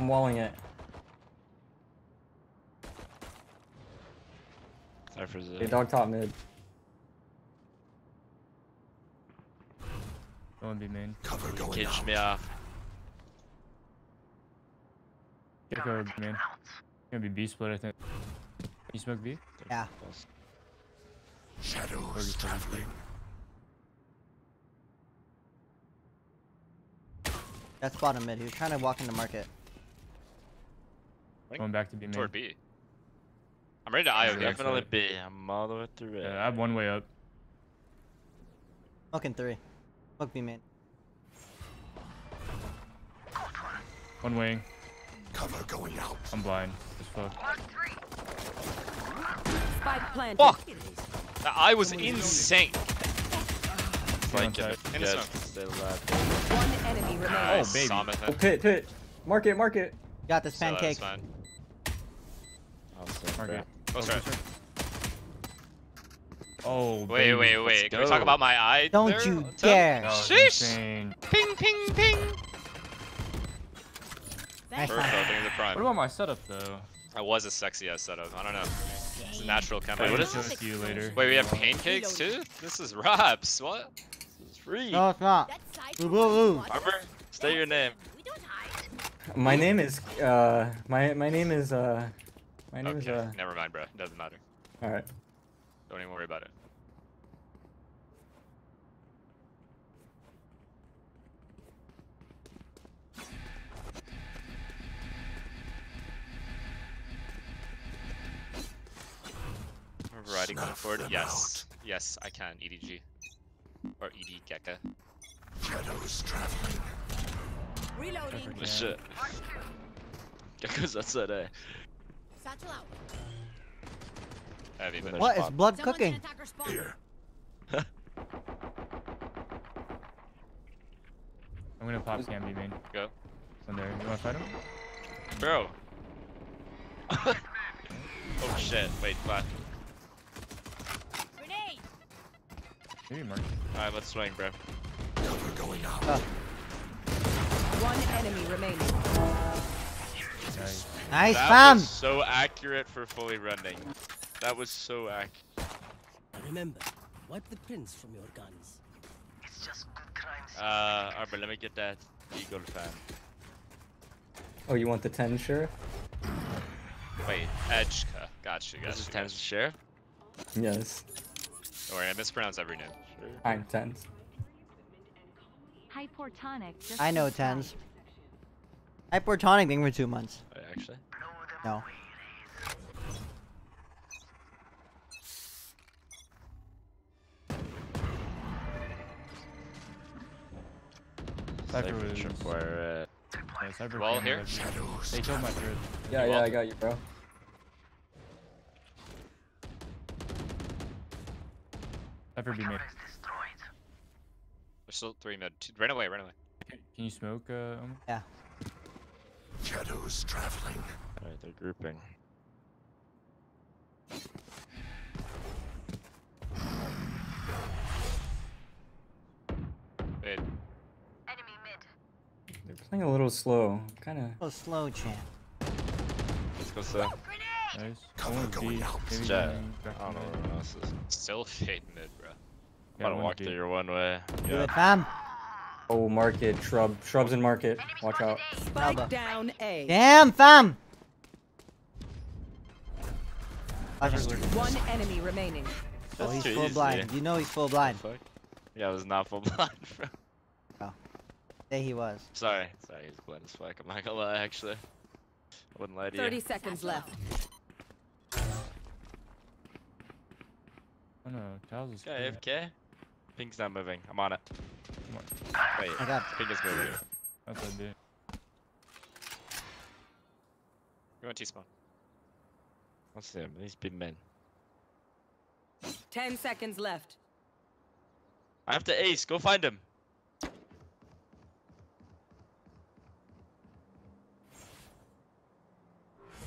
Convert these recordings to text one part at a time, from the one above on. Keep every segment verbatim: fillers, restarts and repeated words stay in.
I'm walling it. Sorry for the... Hey, dog top mid. Don't be main. Cover going Catch out. me off. You're covered, man. Gonna be B split, I think. You smoke B? Yeah. Shadows traveling. That's bottom mid. He was trying to walk into market. Going back to B mid. Toward B. I'm ready to I O. Definitely B. I'm all the way through it. Yeah, I have one way up. Smoking three. Smoke B mid. One wing. Cover going out. I'm blind as fuck. Fuck! The eye was insane. Like it. In yeah, the One enemy remains. Nice. Oh baby. Summit, oh, pit, pit. Mark it, mark it. Got this pancake. So mark oh, sorry. Oh, wait, baby. wait, wait. Let's Can go. we talk about my eye? Don't there? you dare. Oh, Sheesh. Insane. Ping, ping, ping. First, I think the prime. What about my setup though? I was a sexy ass setup. I don't know. It's a natural chemistry. Hey, what is this? You later. Wait, we have pancakes too? This is Rob's. What? This is free. No, it's not. Ooh, ooh, ooh. Harper, stay your name. My name is uh. My my name is uh. My name okay. is uh. Never mind, bro. Doesn't matter. All right. Don't even worry about it. Riding Snuff forward. Yes. Out. Yes, I can. E D G. Or E D Gekka. Shadows traveling. Reloading. Oh, shit. Gekka's outside A. Satchel out. Heavy what is blood Someone's cooking? Here. I'm gonna pop Cam B main. Go. Thunder. You wanna fight him? Bro. Oh shit. Wait, flat. Alright, let's swing, bro. Cover going out. Oh. One enemy remaining. Nice, nice that fam. Was so accurate for fully running. That was so accurate. Remember, wipe the pins from your guns. It's just good crimes. Uh, Arbor, let me get that eagle fan. Oh, you want the ten sheriff? Wait, Edgeka. Gotcha, guys. This is ten sheriff? Yes. Don't worry, I mispronounce every name. Sure. I'm tens. Hypertonic. I know tens. Hypertonic being for two months. Wait, actually? No. Cypher was required. Well, here. They killed my druid. Yeah, yeah, I got you, bro. Ever be mid. There's still three mid. Run away, run away. Can you smoke? Uh, yeah. Shadows traveling. Alright, they're grouping. Mid. Enemy mid. They're playing a little slow. Kind of. Oh, slow, champ. Let's go slow. Nice. Cover going out. Jet. I don't know what else is. Still fade mid, bro. I'm about to walk through your one way. Do it, fam. Oh, market. Shrub. Shrub's in market. Watch out. Spike down A. Damn, fam. One enemy remaining. Oh, he's full blind. You know he's full blind. Yeah, I was not full blind, bro. Oh. Yeah, he was. Sorry. Sorry, he's blind as fuck. I'm not gonna lie, actually. Wouldn't lie to you. thirty seconds left. Oh no, Charles is A F K. Pink's not moving. I'm on it. Come on. Wait, I got Pink is moving. That's what I do. Go on T-spawn. What's him? These big men. Ten seconds left. I have to ace. Go find him.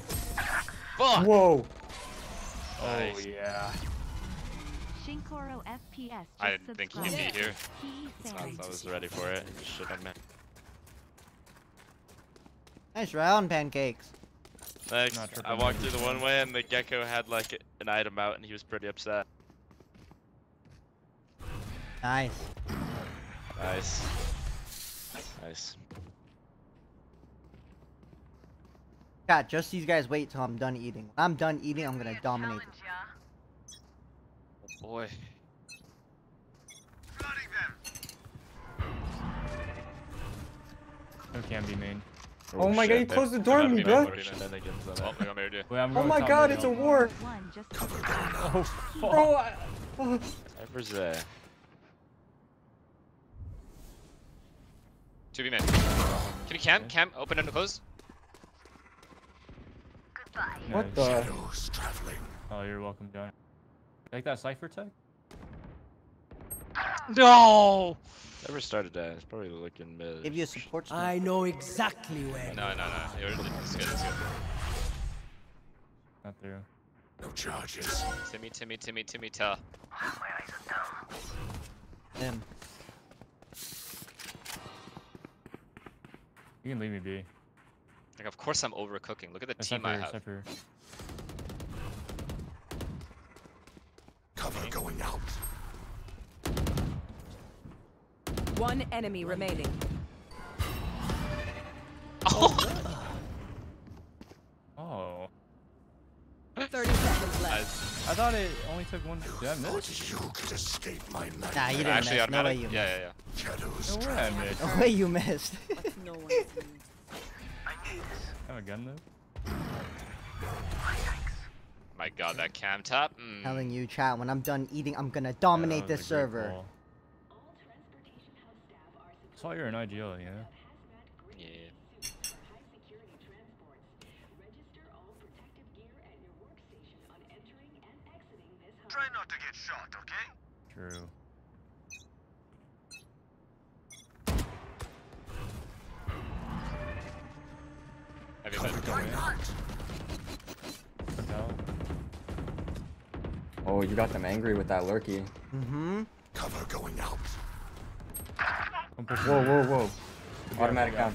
Fuck. Whoa. Oh nice. yeah. Shinkoro F P S. I didn't think he'd be here. I was ready for it. Shit, I meant. Nice round pancakes. Thanks. I walked through the one way and the gecko had like an item out and he was pretty upset. Nice. Nice. Nice. God, just these guys wait till I'm done eating. When I'm done eating, I'm gonna dominate. Yeah. Oh boy. Who can be mean? Oh, oh my god, you closed the door on me, bro! Oh my god, it's a war! Cover down. Bro, I... Cypher's there. two B man. Can you camp? Camp? Open and close? Goodbye. What the? Oh, you're welcome, John. Like that Cypher tag? No! Never started that. It's probably looking mid. Give you a support. I know exactly where. No, no, no. It was, it's good, it's good. Not through. No charges. Timmy, Timmy, Timmy, Timmy, ta. Damn. You can leave me be. Like, of course I'm overcooking. Look at the That's team I have. Separate. Cover going out. One enemy remaining. Oh! Oh. thirty seconds left. I, I thought it only took one. Did I miss? You could escape my life. Nah, you didn't Actually, miss. No way you missed. Yeah, yeah, yeah. Shadows no way I missed. No way you missed. No one sees. I have a gun though. My god, that cam top. Mm. Telling you, chat, when I'm done eating, I'm gonna dominate this server. Ball. I thought you were an I G L, yeah? Yeah. Try not to get shot, okay? True. Oh, you got them angry with that lurky. Mm-hmm. Cover going out. Whoa, whoa, whoa. Automatic down.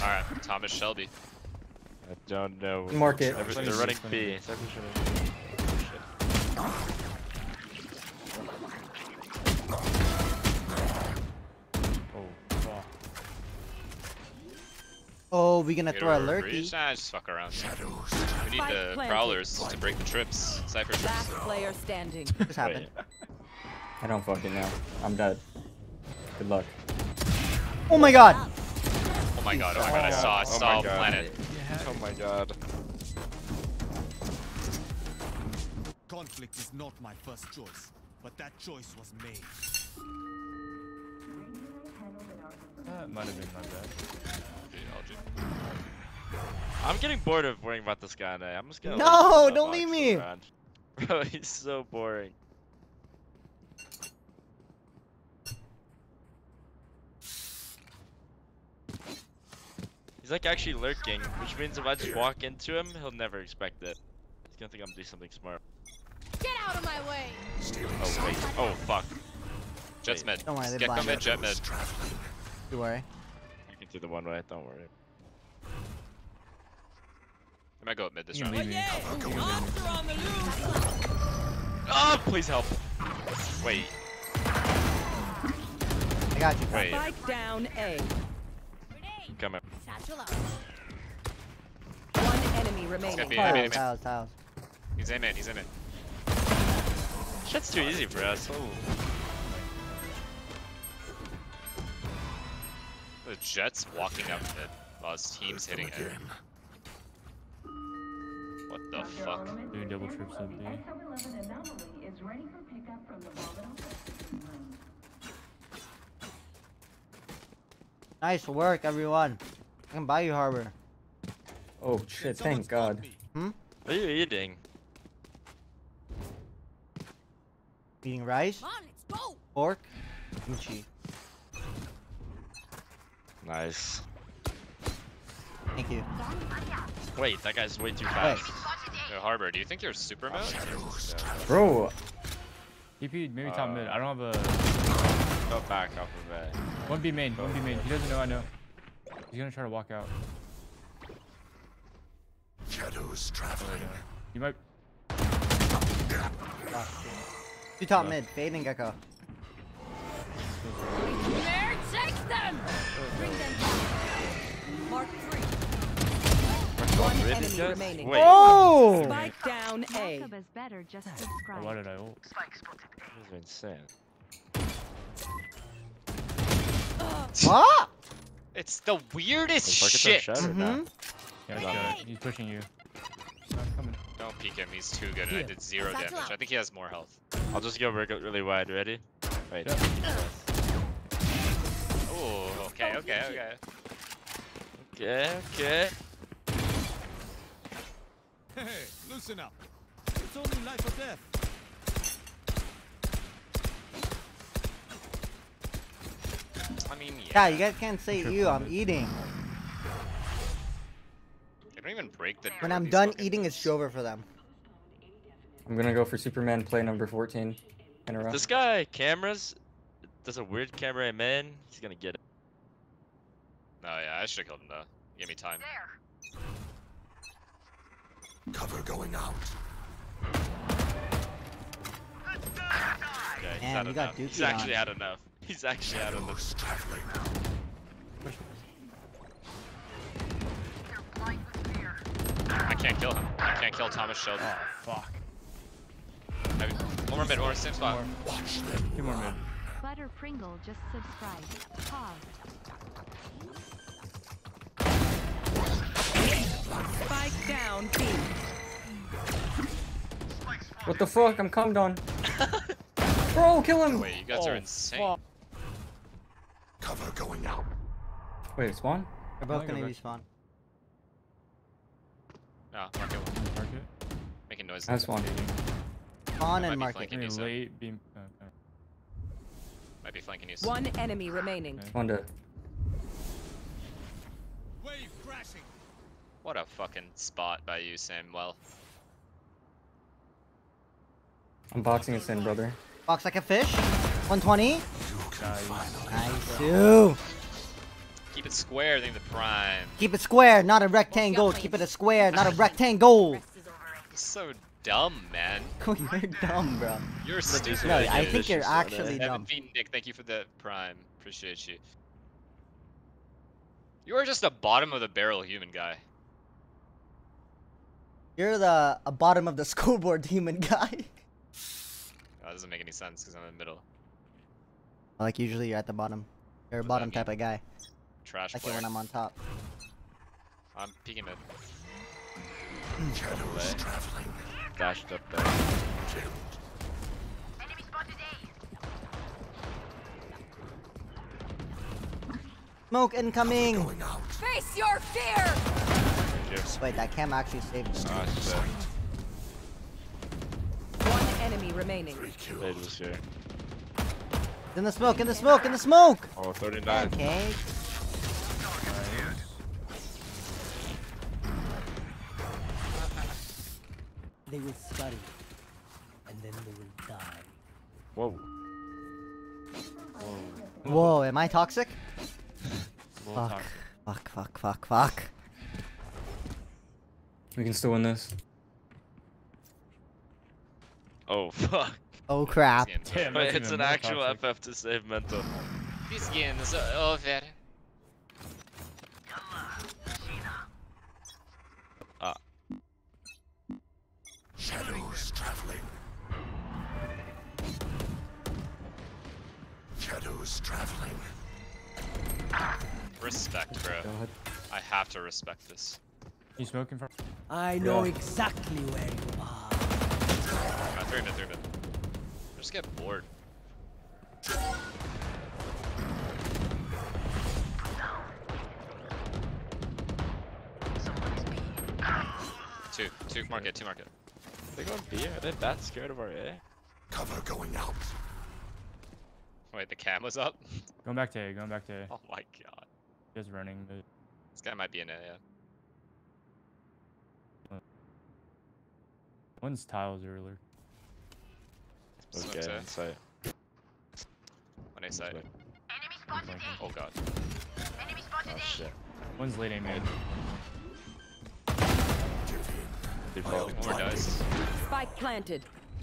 Alright, Thomas Shelby. I don't know. Mark it. They're, they're running B. Oh, we gonna throw a lurky? Nah, just fuck around. We need the prowlers to break the trips. Cypher trips. Last player standing. What happened? I don't fucking know. I'm dead. Good luck. Oh my god! Oh my god, oh my god, I saw, I saw a planet. Oh my god. Conflict is not my first choice, but that choice was made. That might have been my bad. I'm getting bored of worrying about this guy today. I'm just gonna. No, don't leave me! Bro, he's so boring. He's like actually lurking, which means if I just walk into him, he'll never expect it. He's gonna think I'm doing something smart. Get out of my way! Oh wait, oh fuck. Jet's mid. Don't worry, Gecko mid, Jet mid. Don't worry. You can do the one way, don't worry. I might go up mid this round. Oh, please help. Wait. I got you. Wait. Spike down A. Come in. One enemy remaining. Be, tiles, enemy. Tiles, tiles. He's in it, he's in it. Shit's too easy for us. Oh. The Jets walking up mid while his team's hitting it. What the fuck? Doing double trips up there. Nice work, everyone. I can buy you Harbor. Oh shit, thank god. Hmm? What are you eating? Eating rice, on, pork, kimchi. Nice. Thank you. Wait, that guy's way too fast. Hey, Harbor, do you think you're super mode? Yeah. Bro. D P maybe top uh, mid. I don't have a... Go back off of that. one B main, one B main. He doesn't know I know. He's gonna try to walk out. Shadows traveling. You might. Oh, two top no. mid, fading Gecko. There, take them. Bring them down. Mark three. One enemy just? remaining. Wait. Oh! Spike down A. Oh, why did I ult? This is insane. What? It's the weirdest shit. Mm-hmm. Yeah, got it. He's pushing you. Don't peek him. He's too good. And I did zero damage. I think he has more health. I'll just go break it really wide. Ready? Wait. Yep. Oh. Okay. Okay. Okay. Okay. Okay. Hey, loosen up. It's only life or death. I mean, yeah. yeah, you guys can't say you. I'm eating. They don't even break the. When I'm done eating, it's over for them. I'm gonna go for Superman play number fourteen in a row. This guy cameras does a weird camera man. He's gonna get it. No, oh, yeah, I should have killed him though. Give me time. There. Cover going out. Okay, he's Man, had got he's actually had enough. He's actually had enough. I can't kill him. I can't kill Thomas Shelton. Oh, fuck. One more mid, one more same spot. Watch them. Two more mid. Butter Pringle just subscribed. Pause. Spike down, B. What the fuck? I'm cummed on. Bro, kill him! Wait, you guys oh, are insane. Fuck. Cover going out. Wait, spawn? They're both gonna be spawn. Nah, no, mark it. Mark it. Making noise. That's spawn. Spawn and mark it. Late beam. Oh, oh. Might be flanking you. One enemy remaining. Okay. Spawn dead. Wave crashing. What a fucking spot by you, Samuel. I'm boxing us in, brother. Box like a fish. one twenty. Nice. Two. Keep it square, then the prime. Keep it square, not a rectangle. Keep it a square, not a rectangle. So dumb, man. You're dumb, bro. You're stupid. No, I think you're actually dumb. Nick, thank you for the prime. Appreciate you. You are just a bottom of the barrel human guy. You're the a bottom of the scoreboard human guy. Oh, that doesn't make any sense because I'm in the middle. Like usually you're at the bottom. You're a bottom type of guy. Trash. I feel when I'm on top. I'm peeking mid. Shadows traveling. Dashed up there. Enemy spotted A. Smoke incoming. Face your fear. Wait, that cam actually saved me. One enemy remaining. In the smoke, in the smoke, in the smoke! Oh, thirty-nine. Okay. They will study, and then they will die. Whoa. Whoa, Whoa am I toxic? Fuck. Toxic. Fuck, fuck, fuck, fuck. We can still win this. Oh fuck. Oh crap. Damn, Wait, it's an actual toxic. F F to save mental. This game is over. Ah. Shadows traveling. Shadows traveling. Respect, bro. God. I have to respect this. You smoking from? I know yeah. exactly where you are. I threw him in, threw him in. I just get bored. Two, two market, two market. They're going B. Are they that scared of our A? Cover going out. Wait, the cam was up. Going back to A. Going back to A. Oh my god. Just running. But... This guy might be in A. Yeah. One's tiles earlier. Okay, inside. On A side. Enemy spotted A. Oh god. Enemy spotted. Oh shit. One's leading mid. They're probably more dice. Spike planted.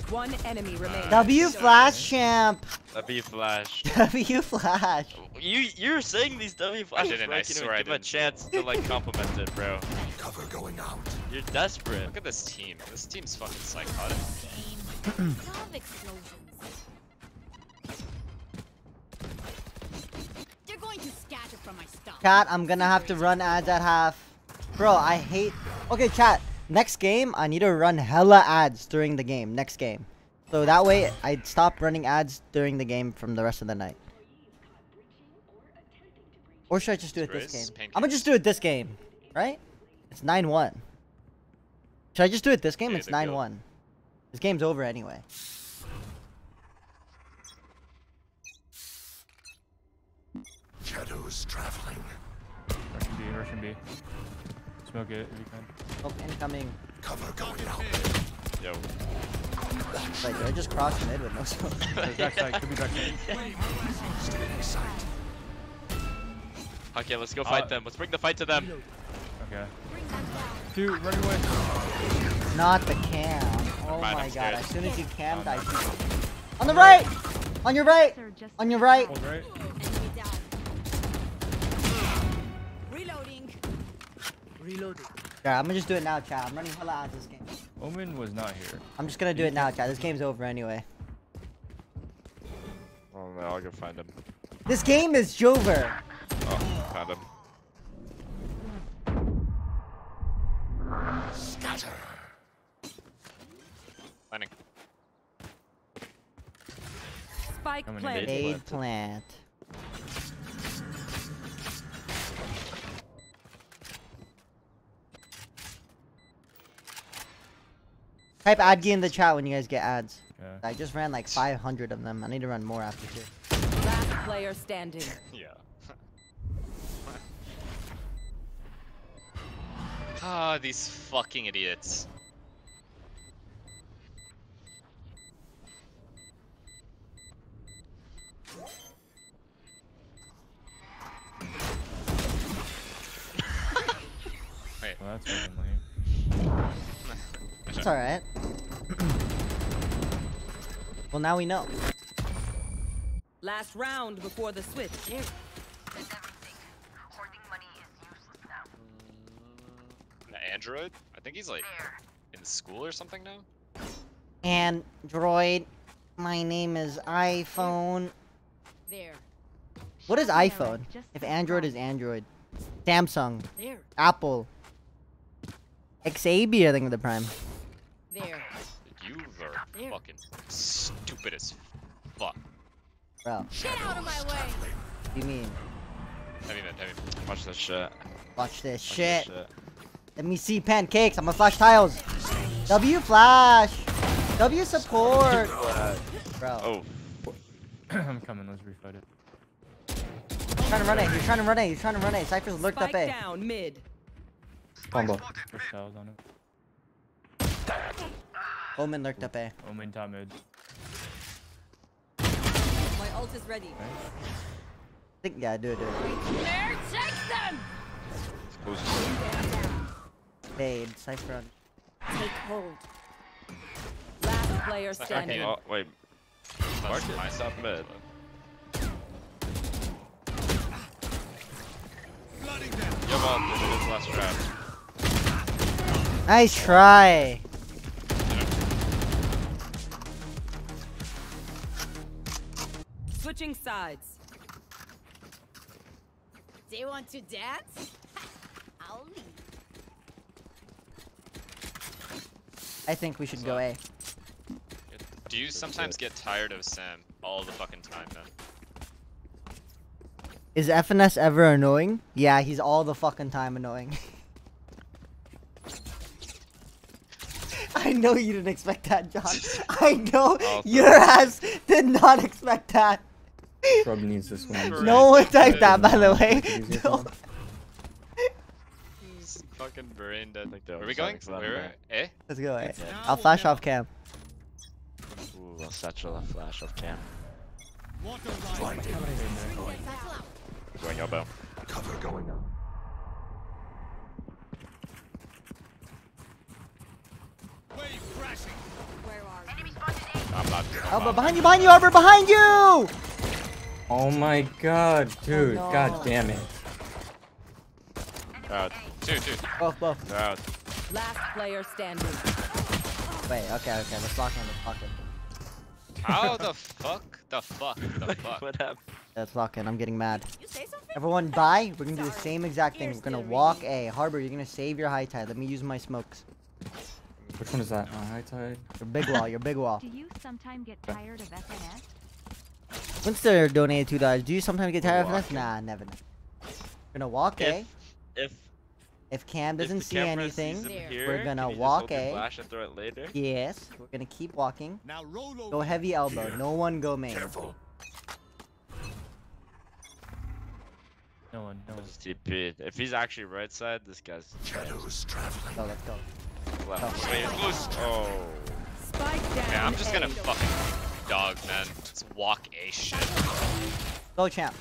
One enemy remains. W flash champ. W flash. W flash. You you're saying these W flash. I didn't. I swear I didn't. Give a chance to like compliment it, bro. Cover going out. You're desperate. Look at this team. This team's fucking psychotic. They're going to scatter from my stuff. Cat, I'm gonna have to run ads at half. Bro, I hate. Okay, chat. Next game, I need to run hella ads during the game, next game. So that way, I stop running ads during the game from the rest of the night. Or should I just do it this game? I'm gonna just do it this game, right? It's nine one. Should I just do it this game? It's nine one. This game's over anyway. Shadows traveling. Russian B, Russian B. Smoke it if you can. Oh, incoming. Cover going out. Yo. Like, I just crossed mid with no smoke. Backside, could be backside. Okay, let's go fight uh, them. Let's bring the fight to them. Okay. Dude, run away. Not the cam. Oh Mine, my god, as soon as you cammed, I shoot. On the right! On your right! On your right! On your right. Reloaded. Yeah, I'm gonna just do it now, chat. I'm running hella ads this game. Omen was not here. I'm just gonna do it now, chat. This game's over anyway. Oh man, I'll go find him. This game is Jover. Oh, found him. Scatter. Planning. Spike plant. Aid plant. Type adgy in the chat when you guys get ads. Okay. I just ran like five hundred of them. I need to run more after here. Last player standing. Yeah. Ah, oh, these fucking idiots. Wait. Well, that's fucking lame. It's alright. Well, now we know. Last round before the switch. Here. That's everything. Hoarding money is useless now. The android? I think he's like in school or something now. Android. My name is iPhone. There. What is iPhone? If Android is Android. Samsung. There. Apple. X A B, I think, of the prime. There. You are there. Fucking stupid as fuck. Bro. Get out of my way! What do you mean? I mean, I mean, watch this shit. Watch this shit. This shit. Let me see pancakes. I'm gonna flash tiles. W flash. W support. Bro. Oh. I'm coming. Let's refight it. You're trying to run it. You're trying to run it. You're trying to run it. Cypher's lurked up A. Down mid. Combo. On it. Omen lurked up A. Omen top mid. My ult is ready. I think, yeah, do it, do it. There, take them! Fade, Cypher on. Take hold. Last player standing. Okay, oh, wait. Mark it. I stopped mid. Yo, mom, this is his last round. Nice try. Switching sides. They want to dance? I'll leave. I think we should go A. Do you sometimes get tired of Sam all the fucking time then? Is F N S ever annoying? Yeah, he's all the fucking time annoying. I know you didn't expect that, John. I know oh, your ass did not expect that. Rob needs this one. Right. No one typed that, by the way. No. He's fucking brain dead. Like Are we going? Where? Eh? Let's go. Eh? I'll flash off cam. Ooh, I'll satchel a flash off cam. Going elbow. cover going up. Wave crashing. Where are you? Enemy spotted A. I'm not good. Elba, behind you, behind you, Arbor, behind you! Oh my god, dude. Oh, no. God damn it. Uh, two, two. Both, both. Uh, Last player standing. Wait, okay, okay, let's lock in, let's lock in. How the fuck? The fuck? The fuck? What happened? Let's lock in, I'm getting mad. You say something? Everyone buy, we're gonna Sorry. do the same exact thing. Here's we're gonna walk reading. A. Harbor, you're gonna save your high tide. Let me use my smokes. Which one is that? My high tide? Your big wall, your big wall. Do you sometimes get tired of F N S? Once they're donated two dollars, do you sometimes get tired of F N S? Nah, never. We're gonna walk if, A. If if Cam doesn't if see anything, here, we're gonna walk A. Flash and throw it later? Yes, we're gonna keep walking. Now roll over. Go heavy elbow. Here. No one go main. Careful. No one. No one. T P. If he's actually right side, this guy's. Shadows traveling. So let's go. Left. Oh. Wait, oh. Spike down. Yeah, I'm just gonna fucking. Dog, man. Let's walk a shit. Go, champ.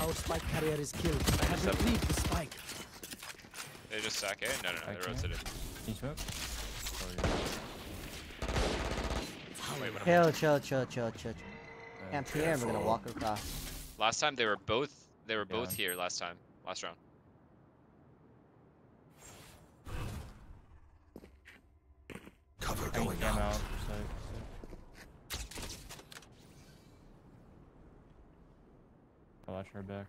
Our spike carrier is killed. I have to leave the spike. They just sack it? No, no, no. They rotated. Can you smoke? Chill, chill, chill, chill, chill. Camp's here and we're gonna walk across. Last time they were both, they were both here last time. Last round. Cover going out. I'll watch her back.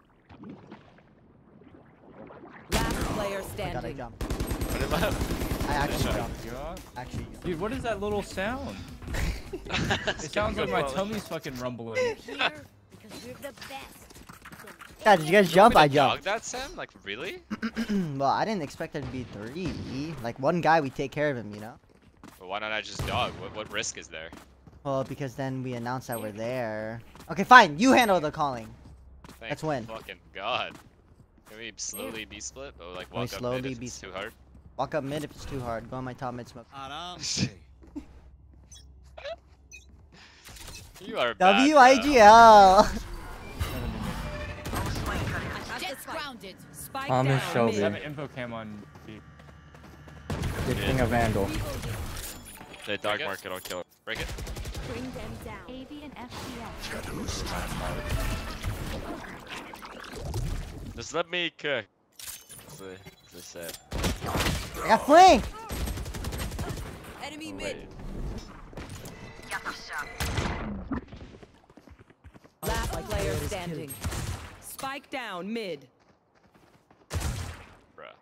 Last player standing. I gotta jump. What did I? I actually jumped. Jump. Actually, jump. Dude, what is that little sound? It sounds like my tummy's fucking rumbling. Here because we're the best. God, did you guys jump? You I jumped. Dog that Sam? Like really? Well, I didn't expect there to be three. Like one guy, we take care of him, you know. But why not I just dog? What what risk is there? Well, because then we announce that we're there. Okay, fine. You handle the calling. Thank That's when. Fucking god. Can we slowly be split? But like walk up mid if it's too hard. Walk up mid if it's too hard. Go on my top mid smoke. You are bad. W I G L. Thomas Shelby. I have an info cam on B. Good thing a vandal. They dark market. I'll kill it. Break it. Bring them down. A V and F T L. Just let me cook. That's what they said. I got fling! Enemy mid. Last player standing. Spike down mid. Bruh.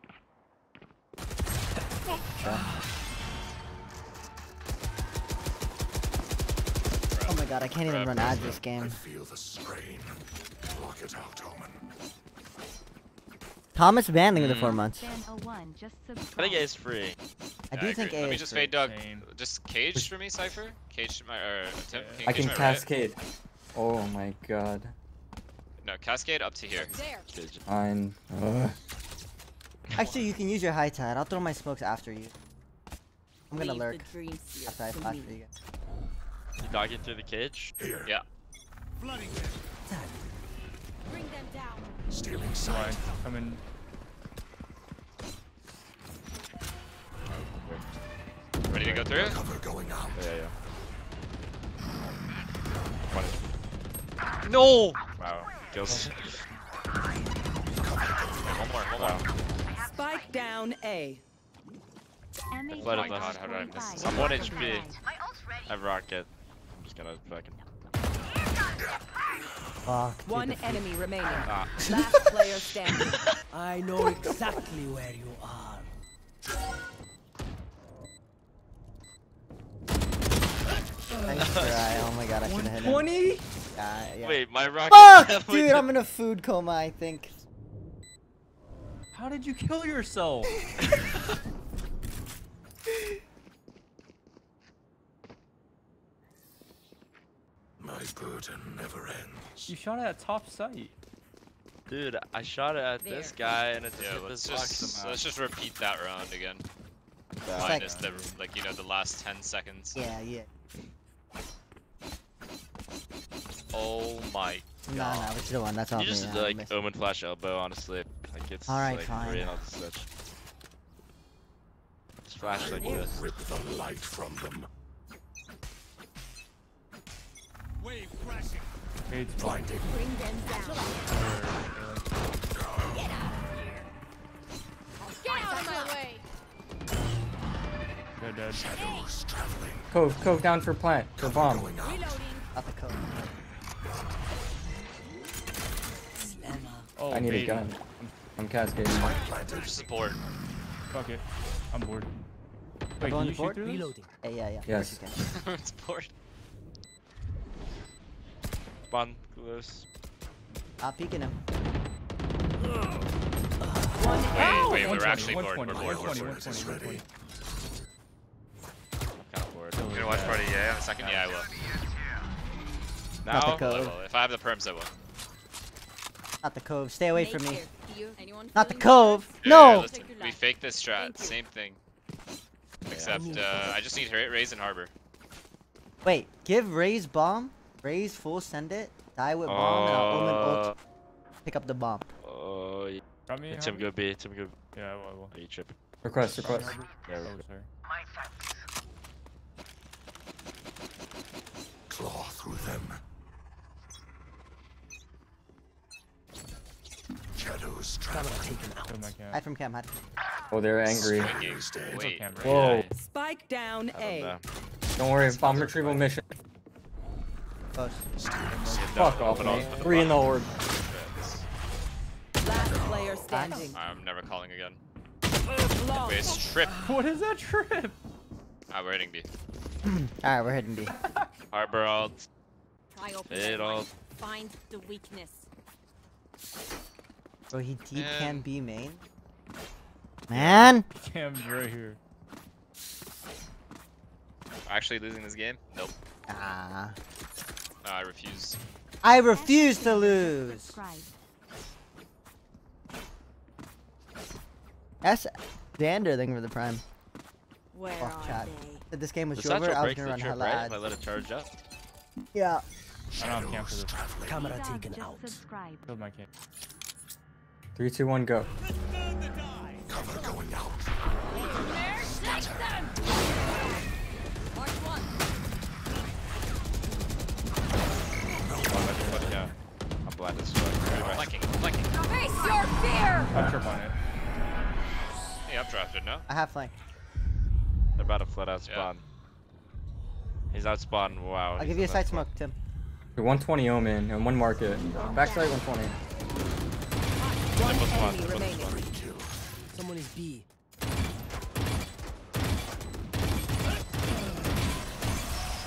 Oh my god, I can't even run ads this game. I feel the strain. Lock it out, Omen. Thomas banning mm. in the four months. I think A is free. I yeah, do I think A. Let me just fade dog. Just cage for me, Cypher. Cage my. Or attempt, yeah. can I can my cascade. Right? Oh my god. No, cascade up to here. Fine. Actually, you can use your high tide. I'll throw my smokes after you. I'm gonna Leave lurk after I flash for you. You dogging through the cage? Here. Yeah. Flooding them. Bring them down. Stealing side. I'm in. Ready to go through? Cover going out. Yeah, yeah. No! Wow. Kills. One more, one more. Spike down A. I flooded oh my god, how did I miss this? I'm one H P. I have rocket. I'm just gonna fucking. Fuck, dude, One enemy feet. remaining. Ah. Last player standing. I know exactly where you are. Nice try. Oh my god, I should have hit him. Uh, yeah. Wait, my rocket. Fuck, dude, I'm in a food coma, I think. How did you kill yourself? My burden never ends. You shot at top sight. Dude, I shot it at there. this guy and it yeah, let's just let's just repeat that round again. Yeah. Minus the like you know the last ten seconds. Yeah, yeah. Oh my god. No, no, it's the one that's on You me. Just yeah, like Omen flash elbow, honestly. It's all right, like, fine. Ran out of such. It's flash like this. Rip the light from them. Wave crashing. It's blinding. Bring them down. Get out of here. Get out of my way. They're dead. Shadows traveling. Cove, cove down for plant. For bomb. Reloading. Up the cove. Oh, I need baby. a gun. I'm, I'm cascading. There's support. Fuck it. I'm bored. Wait, can you shoot through reloading. Uh, yeah, yeah. Yes. It's bored. Spawn close. I'm peeking him. Wait, wait, we're actually bored. We're bored. We're bored. It's ready. Kind of bored. You gonna watch party? Yeah, in a second. Yeah, I will. Now, I will. If I have the perms, I will. Not the cove. Stay away from me. Not the cove. No. We fake this strat. Same thing. Except uh, I just need raise and harbor. Wait. Give raise bomb. Raise full. Send it. Die with bomb. And I'll omen ult. Pick up the bomb. Oh. Tim go B. Tim go. Yeah, I will. Are you tripping? Request. Request. Claw through them. Shadows traveling. Hide from cam, hide. Oh, they're angry. Wait, whoa. Spike down A. Don't worry, bomb retrieval mission. Oh, fuck off, mate. Three in the orb. Last player standing. I'm never calling again. Wait, it's trip. What is that trip? Alright, we're hitting B. Alright, we're hitting B. Harbor ult. Hit ult. Find the weakness. So he deep can be main. Man! Cam's right here. Actually losing this game? Nope. Ah. No, I refuse. I refuse to lose. That's Dander thing for the prime. Where oh, are chat. They? If this game was Does over, I was gonna run trip, hella right? ads. If I let it charge up. Yeah. I don't have camp for this. Camera taken out. Build my camp. Three, two, one, go. Cover going out. I'm glad this is I'm flanking, I'm flanking. Face your fear! Uptrap on it. He updrafted, no? I have flank. They're about to flood out spawn. Yeah. He's out spawn, wow. I'll give you a side smoke, Tim. one twenty Omen and one market. Backside one twenty. One one enemy remaining. Someone is B.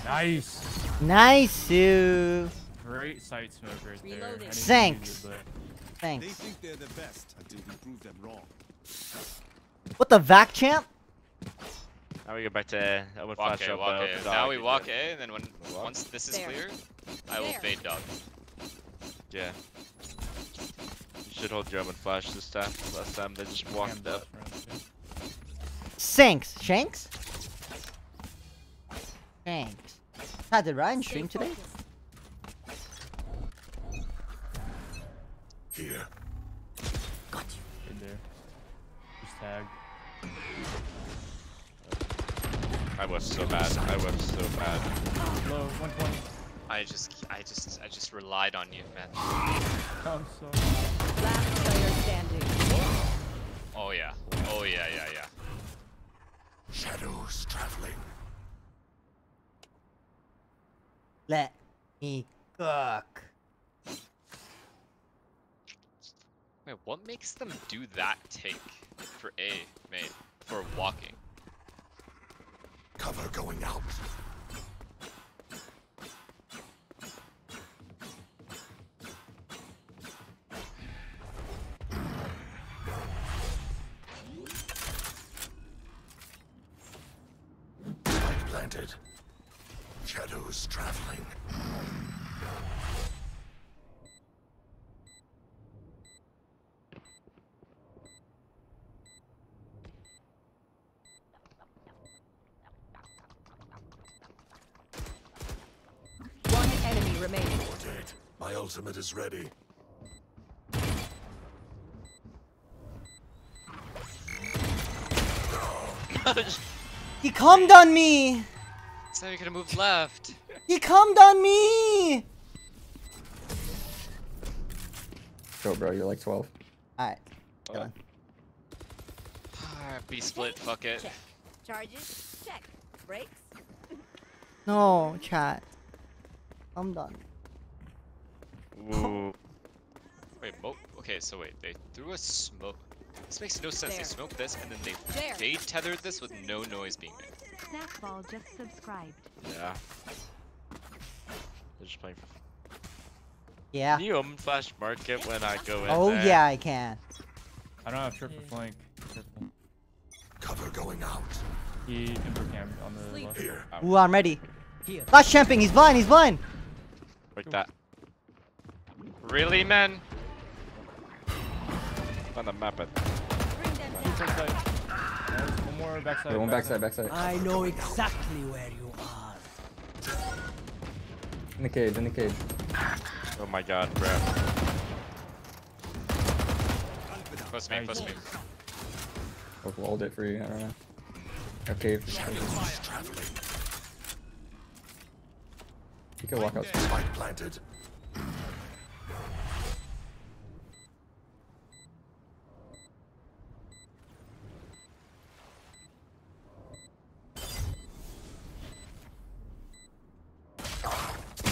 Nice. Nice, you. Great sight smoke right there. Thanks. It, Thanks. They think they're the best until we prove them wrong. What the vac champ? Now we go back to I would walk flash A, up walk A. Now we walk A, and then when walk. once this is there. clear, I will there. fade dog. Yeah. Should hold German flash this time. Last time they just walked up. Sinks! Shanks? Shanks. How did Ryan stream today? Here. Got you. In there. Just tagged. I was so bad. I was so bad. Low, one twenty. I just, I just, I just relied on you, man. I'm sorry. Last player standing. Oh yeah. Oh yeah, yeah, yeah. Shadows traveling. Let me cook. Wait, what makes them do that take for A, mate? For walking. Cover going out. Shadows traveling. One enemy remaining. My ultimate is ready. He cummed on me! So you could have moved left. He cummed on me! Go, bro, you're like twelve. Alright. Come on. Alright, be split, fuck it. Check. Charges, check. Brakes. No, chat. I'm done. Ooh. Wait, mo okay, so wait, they threw a smoke. This makes no sense. There. They smoked this and then they there. they tethered this with no noise being made. Snackball just subscribed. Yeah. They're just playing. Yeah. Can you open flash market when I go in? Oh there? Yeah, I can. I don't have triple flank. Cover going out. He input cam on the Sleep. left. Here. Ooh, I'm ready. Here. Flash champing. He's blind. He's blind. Like that. Really, man? On the map, it. One more backside. Yeah, one backside, backside. I know exactly where you are. In the cage, in the cage. Oh my god, bro. Close me, close me. I'll hold it for you, I don't know. Okay. You can walk out. Spike planted.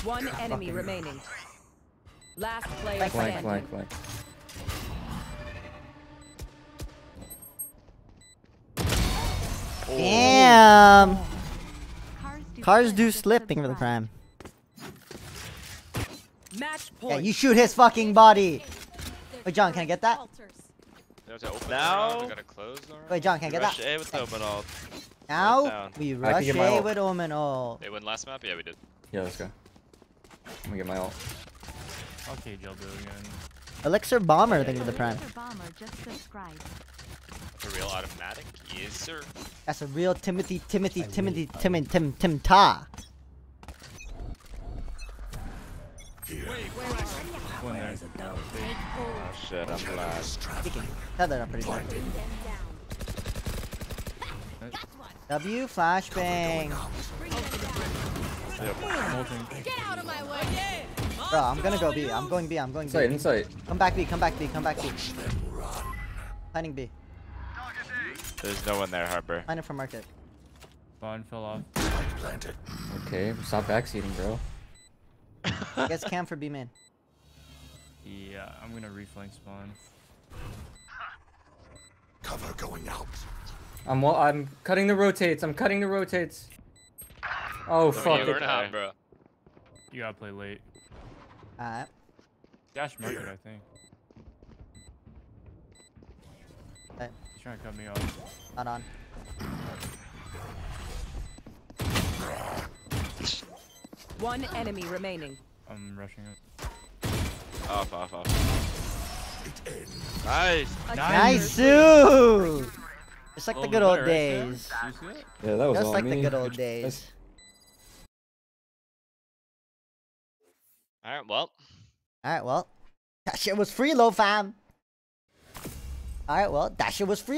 One enemy Fucking remaining. Last player standing. Flank, flank, flank. Oh. Damn. Cars do, Cars do slipping for the prime. Match point. Yeah, you shoot his fucking body. Wait, John, can I get that? Now. Wait, John, can I get that? A with omen ult. Now we rush A with omen ult. They win last map? Yeah, we did. Yeah, let's go. Let me get my ult. Okay, Jeldo again. Elixir Bomber, I think, with the prime. That's a real automatic? Yes, sir. That's a real Timothy, Timothy, Timothy, Tim, Tim, Tim, Ta. Wait, where is it? Oh, shit, I'm blind. Tether, I'm pretty sure. W, flashbang. Yep. Get out of my way. Yeah. Bro, I'm gonna go B. I'm going B. I'm going B. Inside, inside. Come back B. Come back B. Come back B. Planning B. There's no one there, Harper. Find it for market. Vaughn fell off. Okay, stop backseating, bro. Guess cam for B main. Yeah, I'm gonna reflank spawn. Cover going out. I'm well. I'm cutting the rotates. I'm cutting the rotates. Oh, oh fuck it, not, bro. You gotta play late. Alright. Dash market, I think. Right. He's trying to cut me off. Not on. One enemy remaining. I'm rushing it. Off, off, off. It ends. Nice! Nice, dude! Just like the good old days. Yeah, that was Just like me. the good old days. That's Alright, well. Alright, well. That shit was free, low fam. Alright, well. That shit was free.